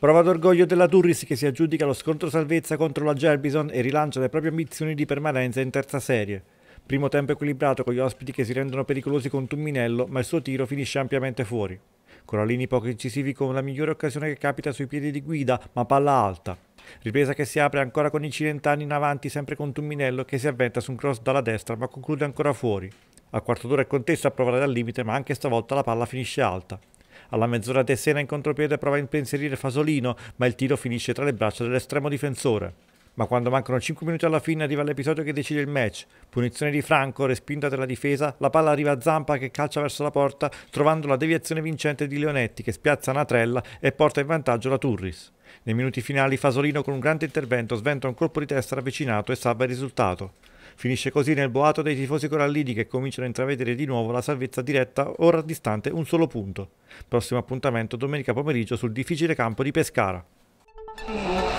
Prova d'orgoglio della Turris che si aggiudica lo scontro salvezza contro la Gelbison e rilancia le proprie ambizioni di permanenza in terza serie. Primo tempo equilibrato con gli ospiti che si rendono pericolosi con Tumminello, ma il suo tiro finisce ampiamente fuori. Corallini poco incisivi con la migliore occasione che capita sui piedi di Guida, ma palla alta. Ripresa che si apre ancora con i cilentani in avanti, sempre con Tumminello che si avventa su un cross dalla destra ma conclude ancora fuori. A quarto d'ora è Contessa a provare dal limite, ma anche stavolta la palla finisce alta. Alla mezz'ora De Sena in contropiede prova a impensierire Fasolino, ma il tiro finisce tra le braccia dell'estremo difensore. Ma quando mancano 5 minuti alla fine arriva l'episodio che decide il match. Punizione di Franco, respinta dalla difesa, la palla arriva a Zampa che calcia verso la porta trovando la deviazione vincente di Leonetti che spiazza Anatrella e porta in vantaggio la Turris. Nei minuti finali Fasolino con un grande intervento sventa un colpo di testa ravvicinato e salva il risultato. Finisce così nel boato dei tifosi corallini che cominciano a intravedere di nuovo la salvezza diretta, ora distante un solo punto. Prossimo appuntamento domenica pomeriggio sul difficile campo di Pescara.